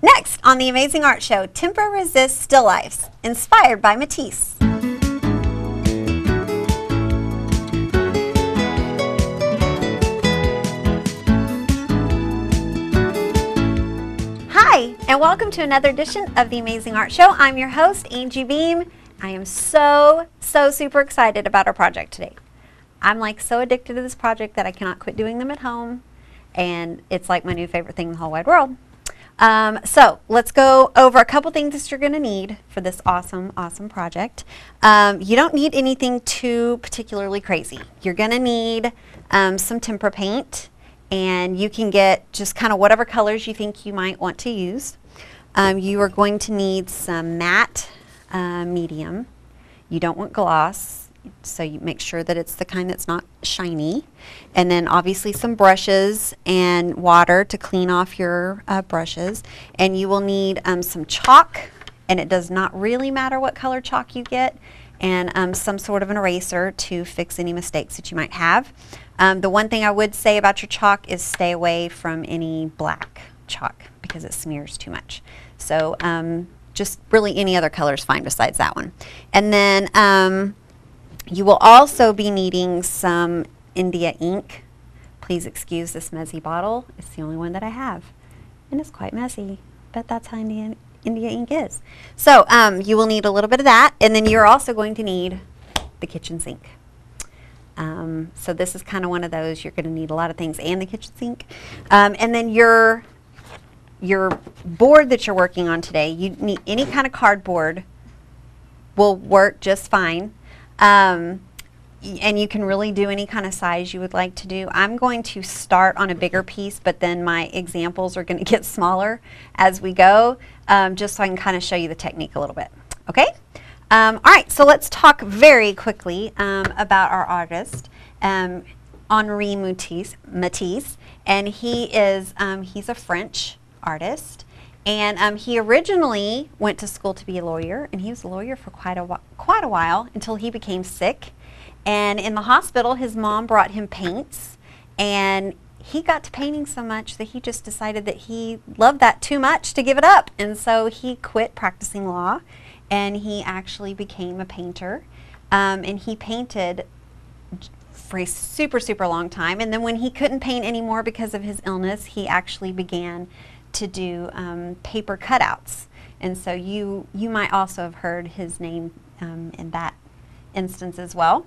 Next on the Amazing Art Show, Tempera Resist Still Lifes, inspired by Matisse. Hi, and welcome to another edition of the Amazing Art Show. I'm your host, Angie Beam. I am so super excited about our project today. I'm like so addicted to this project that I cannot quit doing them at home, and it's like my new favorite thing in the whole wide world. So let's go over a couple things that you're going to need for this awesome project. You don't need anything too particularly crazy. You're going to need some tempera paint, and you can get just kind of whatever colors you think you might want to use. You are going to need some matte medium. You don't want gloss, so you make sure that it's the kind that's not shiny. And then obviously some brushes and water to clean off your brushes. And you will need some chalk, and it does not really matter what color chalk you get, and some sort of an eraser to fix any mistakes that you might have. The one thing I would say about your chalk is stay away from any black chalk because it smears too much. So just really any other color is fine besides that one. And then you will also be needing some India ink. Please excuse this messy bottle. It's the only one that I have, and it's quite messy, but that's how India ink is. So you will need a little bit of that, and then you're also going to need the kitchen sink. So this is kind of one of those, you're going to need a lot of things and the kitchen sink. And then your board that you're working on today, you need any kind of cardboard will work just fine. And you can really do any kind of size you would like to do. I'm going to start on a bigger piece, but then my examples are going to get smaller as we go, just so I can kind of show you the technique a little bit. Okay? All right, so let's talk very quickly about our artist, Henri Matisse, and he is he's a French artist, and he originally went to school to be a lawyer, and he was a lawyer for quite a while until he became sick. And in the hospital, his mom brought him paints, and he got to painting so much that he just decided that he loved that too much to give it up. And so he quit practicing law, and he actually became a painter. And he painted for a super long time. And then when he couldn't paint anymore because of his illness, he actually began to do paper cutouts. And so you might also have heard his name in that instance as well.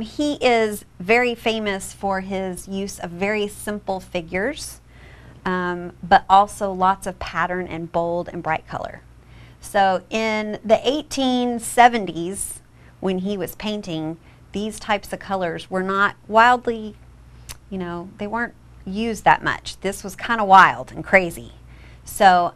He is very famous for his use of very simple figures, but also lots of pattern and bold and bright color. So in the 1870s, when he was painting, these types of colors were not wildly, you know, they weren't used that much. This was kind of wild and crazy. So,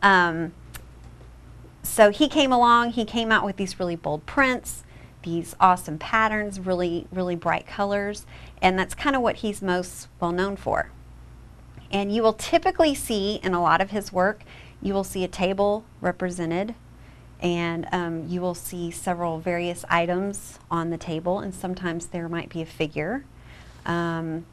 so he came along, he came out with these really bold prints, these awesome patterns, really bright colors, and that's kind of what he's most well known for. And you will typically see in a lot of his work, you will see a table represented, and you will see several various items on the table, and sometimes there might be a figure.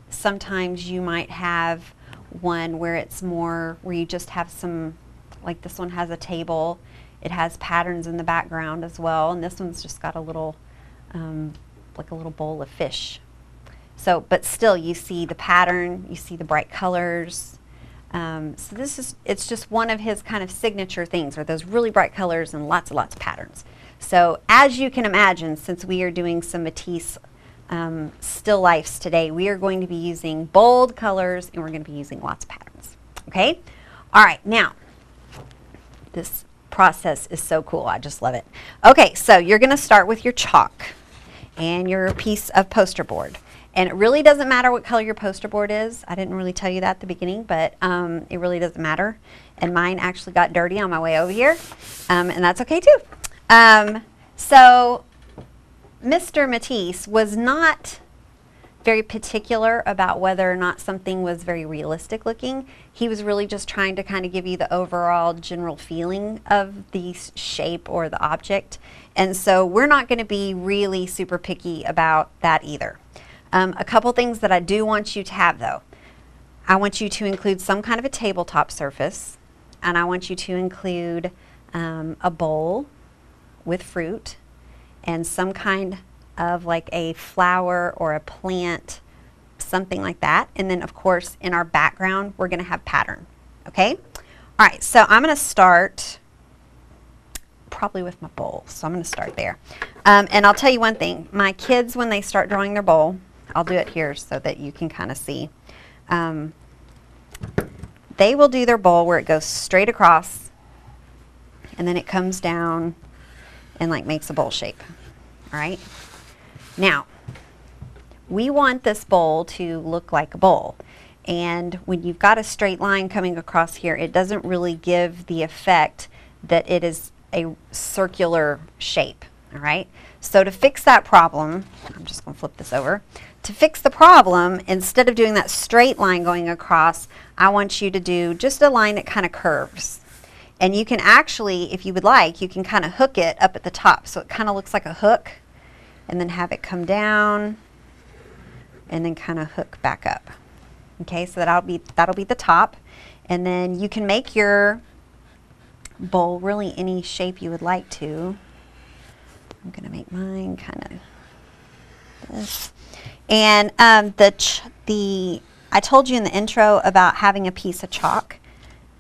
Sometimes you might have one where it's more where you just have some, like this one has a table. It has patterns in the background as well, and this one's just got a little, like a little bowl of fish. So, but still you see the pattern, you see the bright colors. So this is, it's just one of his kind of signature things, are those really bright colors and lots of patterns. So as you can imagine, since we are doing some Matisse still lifes today, we are going to be using bold colors, and we're going to be using lots of patterns. Okay? All right, now, this process is so cool. I just love it. Okay, so you're going to start with your chalk and your piece of poster board. And it really doesn't matter what color your poster board is. I didn't really tell you that at the beginning, but it really doesn't matter. And mine actually got dirty on my way over here, and that's okay too. So Mr. Matisse was not very particular about whether or not something was very realistic looking. He was really just trying to kind of give you the overall general feeling of the shape or the object. And so we're not going to be really super picky about that either. A couple things that I do want you to have though. I want you to include some kind of a tabletop surface. and I want you to include a bowl with fruit and some kind of like a flower or a plant, something like that. And then of course in our background we're going to have pattern. Okay? Alright, so I'm going to start probably with my bowl. So I'm going to start there. And I'll tell you one thing, my kids when they start drawing their bowl, I'll do it here so that you can kind of see. They will do their bowl where it goes straight across and then it comes down and like makes a bowl shape. Alright? Now, we want this bowl to look like a bowl, and when you've got a straight line coming across here, it doesn't really give the effect that it is a circular shape. All right, so to fix that problem, I'm just gonna flip this over. To fix the problem, instead of doing that straight line going across, I want you to do just a line that kind of curves. And you can actually, if you would like, you can kind of hook it up at the top so it kind of looks like a hook, and then have it come down and then kind of hook back up. Okay, so that'll be the top, and then you can make your bowl really any shape you would like to. I'm gonna make mine kind of this. And I told you in the intro about having a piece of chalk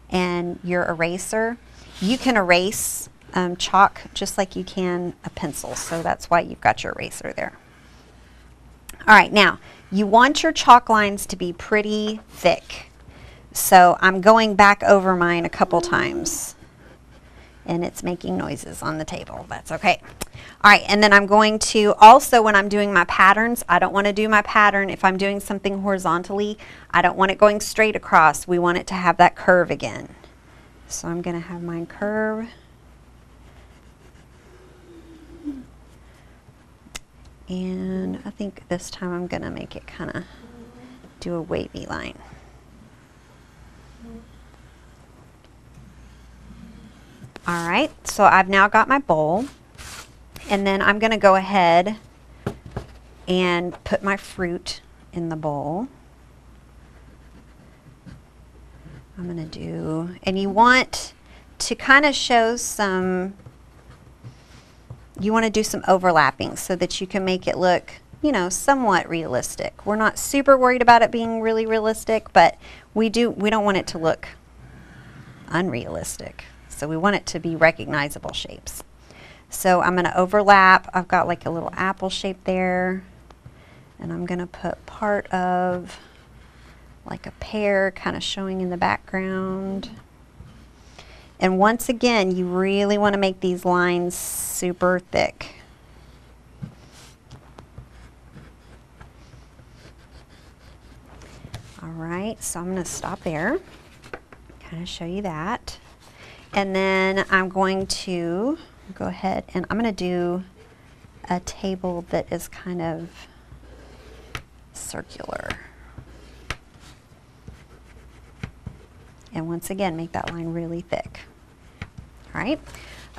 and your eraser. You can erase chalk just like you can a pencil, so that's why you've got your eraser there. Alright, now you want your chalk lines to be pretty thick, so I'm going back over mine a couple times and it's making noises on the table. That's okay. Alright, and then I'm going to also, when I'm doing my patterns, I don't want to do my pattern, if I'm doing something horizontally, I don't want it going straight across. We want it to have that curve again. So I'm going to have mine curve. And I think this time I'm going to make it kind of do a wavy line. Alright, so I've now got my bowl, and then I'm going to go ahead and put my fruit in the bowl. I'm going to do, and you want to kind of show some, you want to do some overlapping so that you can make it look, you know, somewhat realistic. We're not super worried about it being really realistic, but we don't want it to look unrealistic. So we want it to be recognizable shapes. So I'm going to overlap. I've got like a little apple shape there, and I'm going to put part of like a pear kind of showing in the background. And once again, you really want to make these lines super thick. All right, so I'm going to stop there, kind of show you that. And then I'm going to go ahead and I'm going to do a table that is kind of circular. And once again, make that line really thick. All right.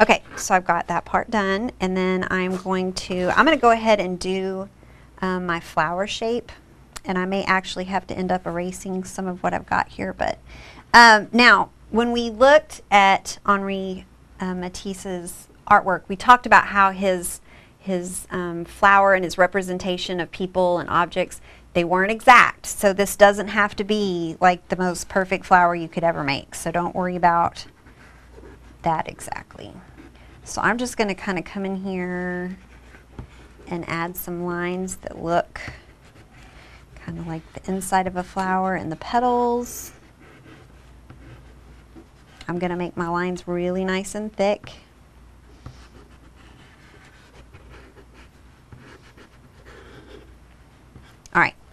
Okay, so I've got that part done, and then I'm going to go ahead and do my flower shape, and I may actually have to end up erasing some of what I've got here. But now, when we looked at Henri Matisse's artwork, we talked about how his flower and his representation of people and objects, they weren't exact, so this doesn't have to be like the most perfect flower you could ever make, so don't worry about that exactly. So I'm just going to kind of come in here and add some lines that look kind of like the inside of a flower and the petals. I'm going to make my lines really nice and thick.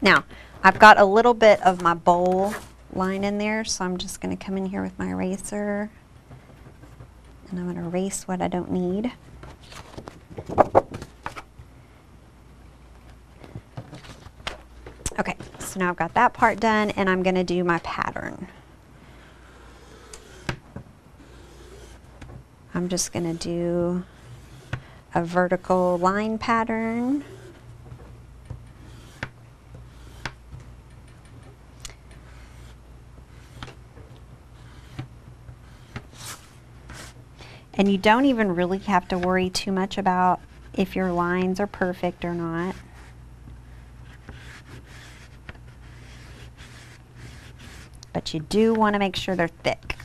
Now, I've got a little bit of my bowl line in there, so I'm just going to come in here with my eraser, and I'm going to erase what I don't need. Okay, so now I've got that part done, and I'm going to do my pattern. I'm just going to do a vertical line pattern. And you don't even really have to worry too much about if your lines are perfect or not. But you do want to make sure they're thick.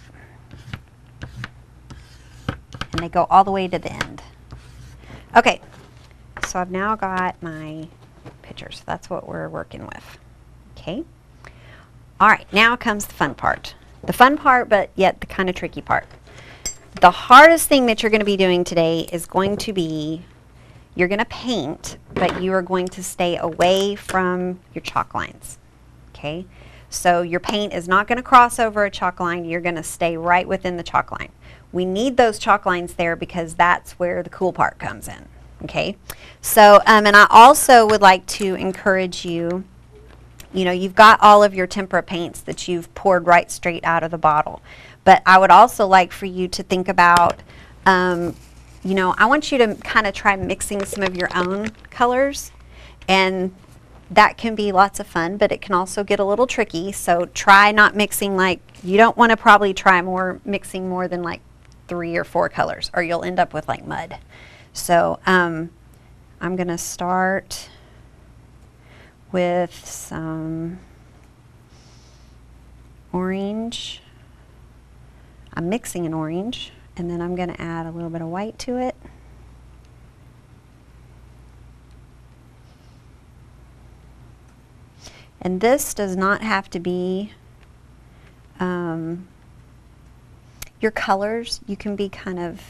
And they go all the way to the end. Okay, so I've now got my pictures. That's what we're working with. Okay. All right, now comes the fun part. The fun part, but yet the kind of tricky part. The hardest thing that you're going to be doing today is going to be, you're going to paint, but you are going to stay away from your chalk lines, okay? So your paint is not going to cross over a chalk line, you're going to stay right within the chalk line. We need those chalk lines there because that's where the cool part comes in, okay? So, and I also would like to encourage you, you know, you've got all of your tempera paints that you've poured right straight out of the bottle. But I would also like for you to think about, you know, I want you to kind of try mixing some of your own colors. And that can be lots of fun, but it can also get a little tricky. So try not mixing, like, you don't want to probably try mixing more than like 3 or 4 colors, or you'll end up with like mud. So I'm going to start with some orange. I'm mixing an orange, and then I'm going to add a little bit of white to it. And this does not have to be your colors. You can be kind of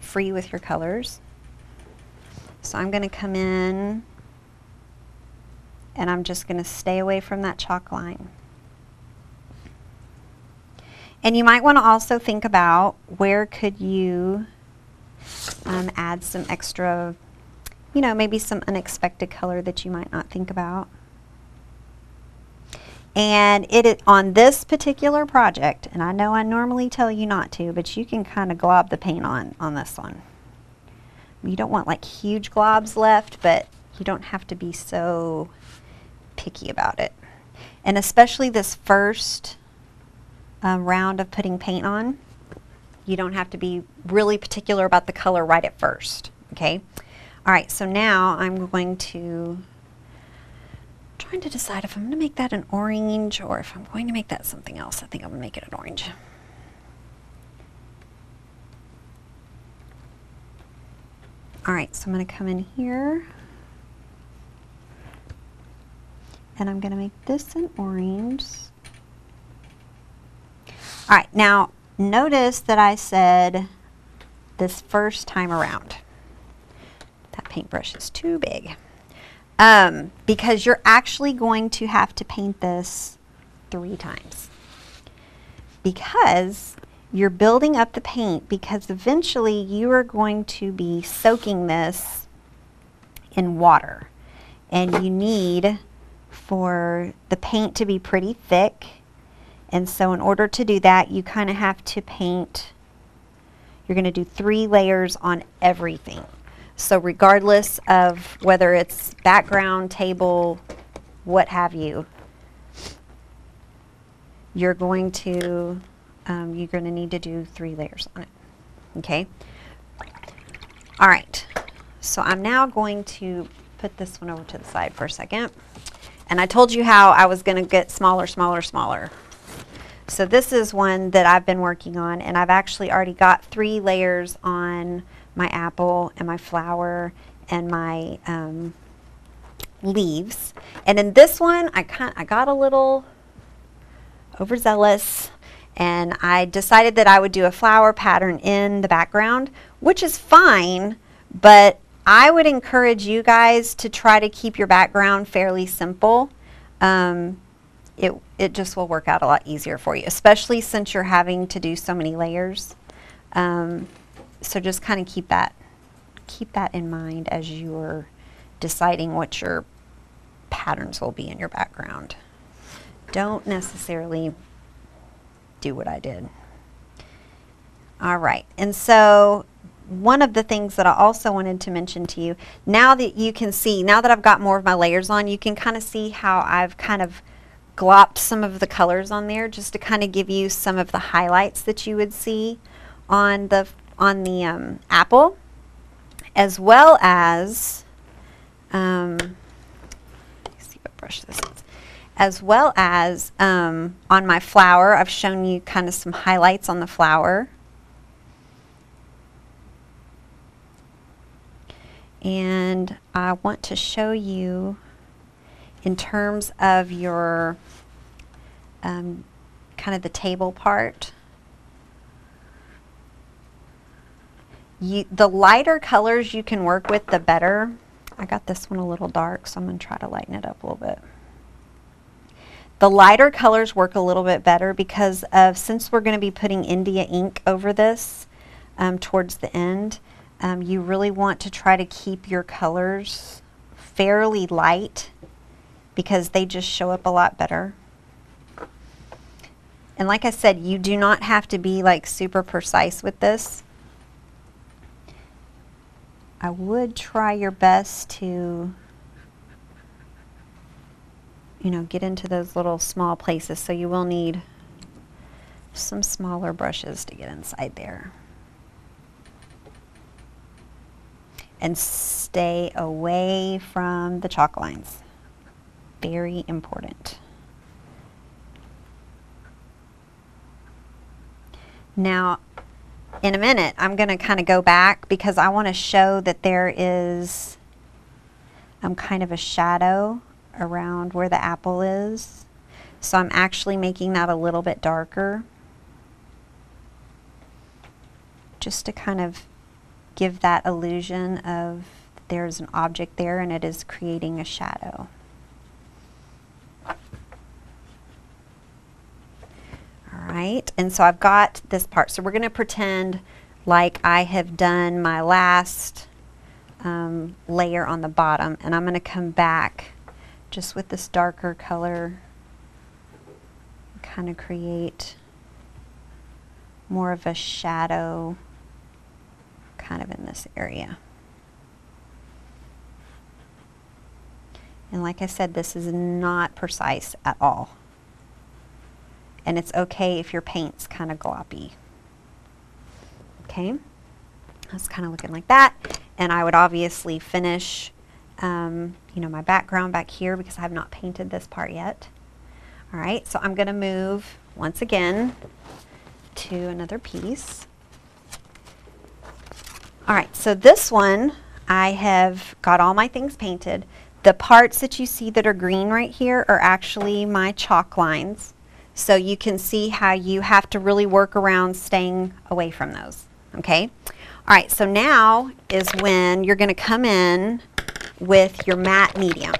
free with your colors. So I'm going to come in, and I'm just going to stay away from that chalk line. And you might want to also think about where could you add some extra, you know, maybe some unexpected color that you might not think about. And it on this particular project, and I know I normally tell you not to, but you can kind of glob the paint on this one. You don't want like huge globs left, but you don't have to be so picky about it. And especially this first round of putting paint on, you don't have to be really particular about the color right at first, okay? All right, so now I'm going to, trying to decide if I'm going to make that an orange or if I'm going to make that something else. I think I'm going to make it an orange. All right, so I'm going to come in here and I'm going to make this an orange. All right, now notice that I said this first time around. That paintbrush is too big. Because you're actually going to have to paint this 3 times. Because you're building up the paint, because eventually you are going to be soaking this in water. And you need for the paint to be pretty thick. And so in order to do that, you kind of have to paint, you're going to do 3 layers on everything. So regardless of whether it's background, table, what have you, you're going to need to do 3 layers on it. Okay? All right. So I'm now going to put this one over to the side for a second. And I told you how I was going to get smaller, smaller, smaller. So this is one that I've been working on, and I've actually already got 3 layers on my apple and my flower and my leaves. And in this one, I got a little overzealous, and I decided that I would do a flower pattern in the background, which is fine, but I would encourage you guys to try to keep your background fairly simple. It just will work out a lot easier for you, especially since you're having to do so many layers. So just kind of keep that in mind as you're deciding what your patterns will be in your background. Don't necessarily do what I did. All right, and so one of the things that I also wanted to mention to you, now that you can see, now that I've got more of my layers on, you can kind of see how I've kind of glopped some of the colors on there just to kind of give you some of the highlights that you would see on the apple, as well as let's see what brush this is, as well as on my flower. I've shown you kind of some highlights on the flower. And I want to show you in terms of your kind of the table part. The lighter colors you can work with, the better. I got this one a little dark, so I'm going to try to lighten it up a little bit. The lighter colors work a little bit better because of, since we're going to be putting India ink over this towards the end, you really want to try to keep your colors fairly light because they just show up a lot better. And like I said, you do not have to be like super precise with this. I would try your best to, you know, get into those little small places, so you will need some smaller brushes to get inside there. And stay away from the chalk lines. Very important. Now, in a minute, I'm going to kind of go back because I want to show that there is kind of a shadow around where the apple is. So I'm actually making that a little bit darker just to kind of give that illusion of there's an object there and it is creating a shadow. Alright, and so I've got this part. So we're going to pretend like I have done my last layer on the bottom, and I'm going to come back just with this darker color, kind of create more of a shadow kind of in this area. And like I said, this is not precise at all. And it's okay if your paint's kind of gloppy. Okay, that's kind of looking like that. And I would obviously finish, you know, my background back here because I have not painted this part yet. All right, so I'm going to move once again to another piece. All right, so this one, I have got all my things painted. The parts that you see that are green right here are actually my chalk lines. So you can see how you have to really work around staying away from those, okay? All right, so now is when you're gonna come in with your matte medium.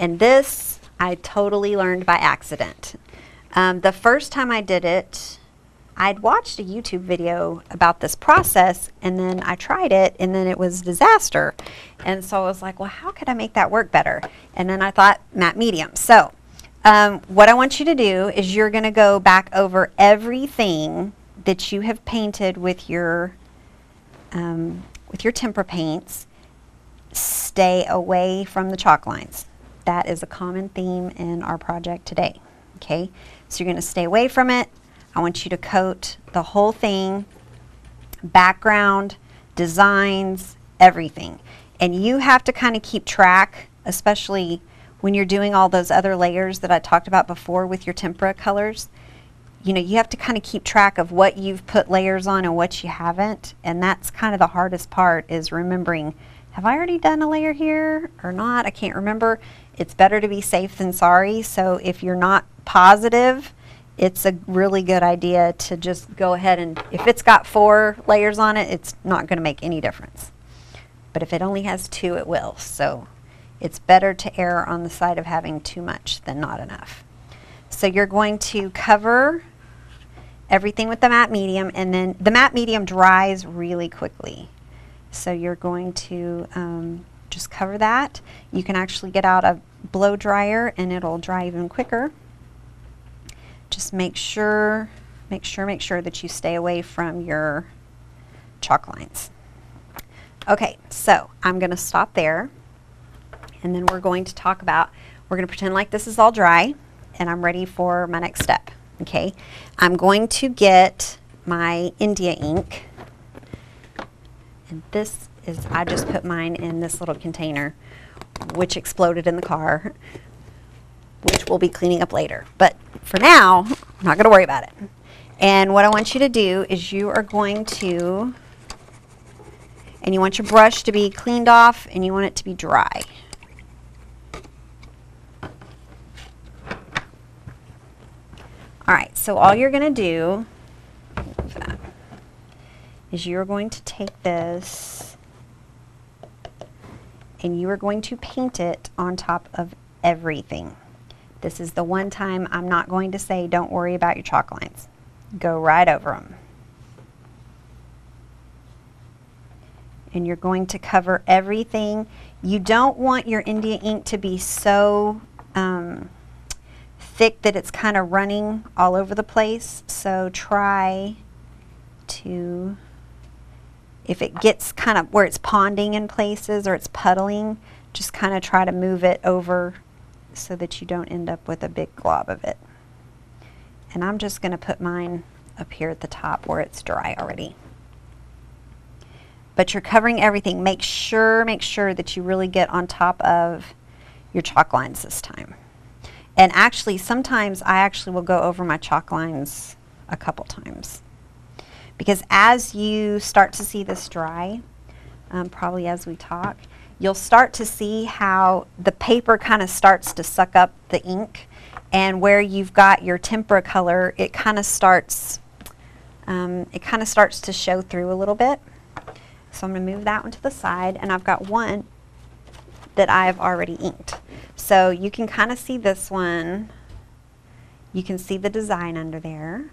And this, I totally learned by accident. The first time I did it, I'd watched a YouTube video about this process, and then I tried it, and then it was a disaster. And so I was like, well, how could I make that work better? And then I thought, matte medium. So, what I want you to do is you're going to go back over everything that you have painted with your tempera paints. Stay away from the chalk lines. That is a common theme in our project today. Okay, so you're going to stay away from it. I want you to coat the whole thing, background, designs, everything. And you have to kind of keep track, especially when you're doing all those other layers that I talked about before with your tempera colors. You know, you have to kind of keep track of what you've put layers on and what you haven't, and that's kind of the hardest part, is remembering, have I already done a layer here or not? I can't remember. It's better to be safe than sorry, so if you're not positive, it's a really good idea to just go ahead and, if it's got 4 layers on it, it's not going to make any difference. But if it only has 2, it will. So it's better to err on the side of having too much than not enough. So you're going to cover everything with the matte medium, and then the matte medium dries really quickly. So you're going to just cover that. You can actually get out a blow dryer and it'll dry even quicker. Just make sure that you stay away from your chalk lines. Okay, so I'm gonna stop there. And then we're going to talk about, we're going to pretend like this is all dry and I'm ready for my next step. Okay, I'm going to get my India ink And this is, I just put mine in this little container, which exploded in the car, which we'll be cleaning up later. But for now, I'm not going to worry about it. And what I want you to do is you are going to, and you want your brush to be cleaned off and you want it to be dry. Alright, so all you're going to do is you're going to take this and you are going to paint it on top of everything. This is the one time I'm not going to say don't worry about your chalk lines. Go right over them. And you're going to cover everything. You don't want your India ink to be so thick that it's kind of running all over the place. So try to, if it gets kind of where it's ponding in places or it's puddling, just kind of try to move it over so that you don't end up with a big glob of it. And I'm just going to put mine up here at the top where it's dry already. But you're covering everything. Make sure that you really get on top of your chalk lines this time. And actually, sometimes I actually will go over my chalk lines a couple times. Because as you start to see this dry, probably as we talk, you'll start to see how the paper kind of starts to suck up the ink. And where you've got your tempera color, it kind of starts to show through a little bit. So I'm going to move that one to the side, and I've got one that I've already inked. So you can kind of see this one. You can see the design under there.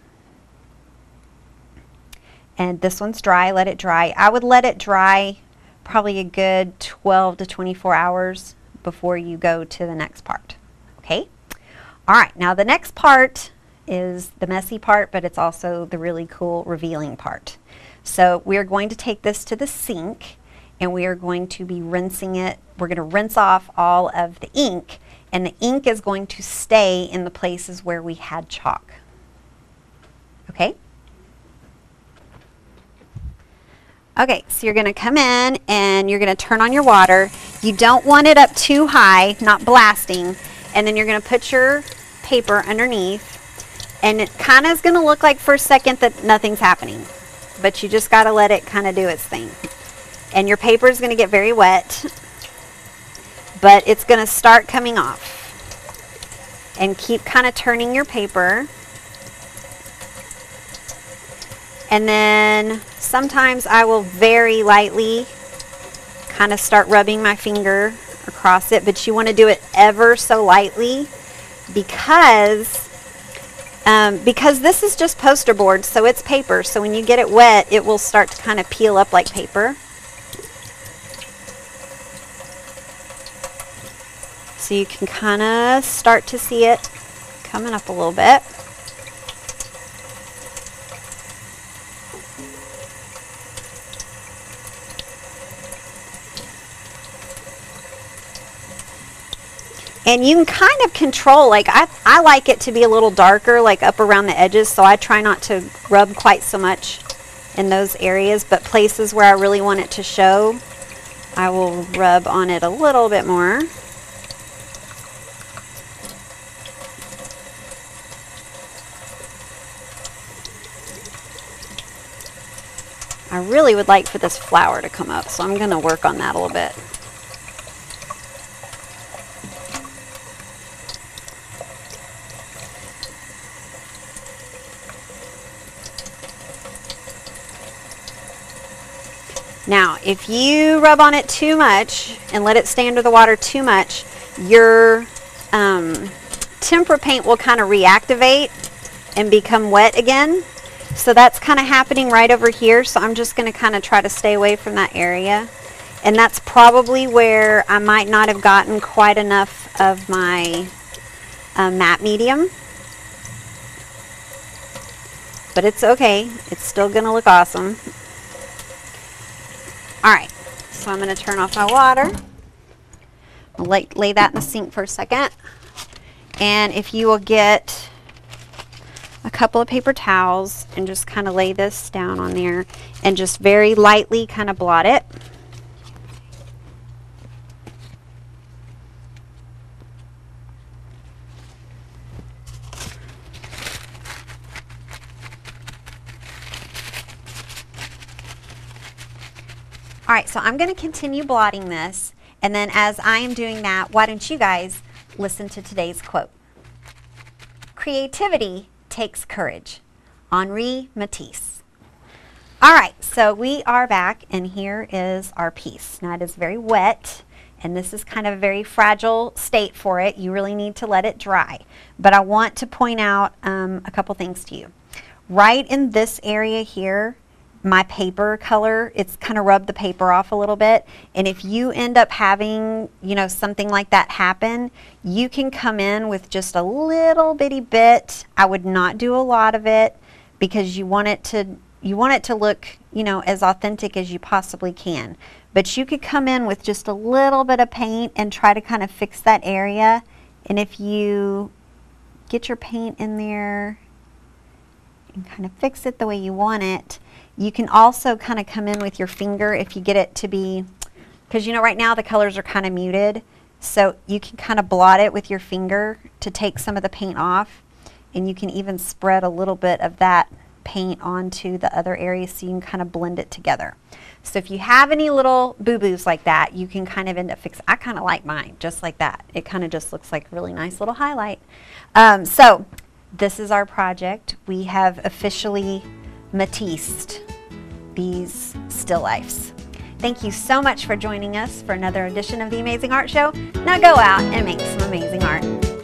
And this one's dry, let it dry. I would let it dry probably a good 12 to 24 hours before you go to the next part, okay? All right, now the next part is the messy part, but it's also the really cool revealing part. So we're going to take this to the sink and we are going to be rinsing it. We're going to rinse off all of the ink, and the ink is going to stay in the places where we had chalk, okay? Okay, so you're going to come in and you're going to turn on your water. You don't want it up too high, not blasting. And then you're going to put your paper underneath. And it kind of is going to look like for a second that nothing's happening. But you just got to let it kind of do its thing. And your paper is going to get very wet. But it's going to start coming off. And keep kind of turning your paper. And then sometimes I will very lightly kind of start rubbing my finger across it, but you want to do it ever so lightly because this is just poster board, so it's paper. So when you get it wet, it will start to kind of peel up like paper. So you can kind of start to see it coming up a little bit. And you can kind of control, like I like it to be a little darker, like up around the edges, so I try not to rub quite so much in those areas, but places where I really want it to show, I will rub on it a little bit more. I really would like for this flower to come up, so I'm going to work on that a little bit. Now, if you rub on it too much and let it stay under the water too much, your tempera paint will kind of reactivate and become wet again. So that's kind of happening right over here. So I'm just going to kind of try to stay away from that area. And that's probably where I might not have gotten quite enough of my matte medium. But it's okay. It's still going to look awesome. Alright, so I'm going to turn off my water. I'll lay that in the sink for a second. And if you will get a couple of paper towels and just kind of lay this down on there and just very lightly kind of blot it. All right, so I'm going to continue blotting this, and then as I am doing that, why don't you guys listen to today's quote. Creativity takes courage. Henri Matisse. All right, so we are back, and here is our piece. Now it is very wet, and this is kind of a very fragile state for it. You really need to let it dry. But I want to point out a couple things to you. Right in this area here, my paper color, it's kind of rubbed the paper off a little bit, and if you end up having, you know, something like that happen, you can come in with just a little bitty bit. I would not do a lot of it because you want it to look, you know, as authentic as you possibly can. But you could come in with just a little bit of paint and try to kind of fix that area, and if you get your paint in there and kind of fix it the way you want it, you can also kind of come in with your finger if you get it to be, because you know right now the colors are kind of muted, so you can kind of blot it with your finger to take some of the paint off, and you can even spread a little bit of that paint onto the other areas so you can kind of blend it together. So if you have any little boo-boos like that, you can kind of end up fixing. I kind of like mine just like that. It kind of just looks like a really nice little highlight. So this is our project. We have officially Matissed these still lifes. Thank you so much for joining us for another edition of the Amazing Art Show. Now go out and make some amazing art.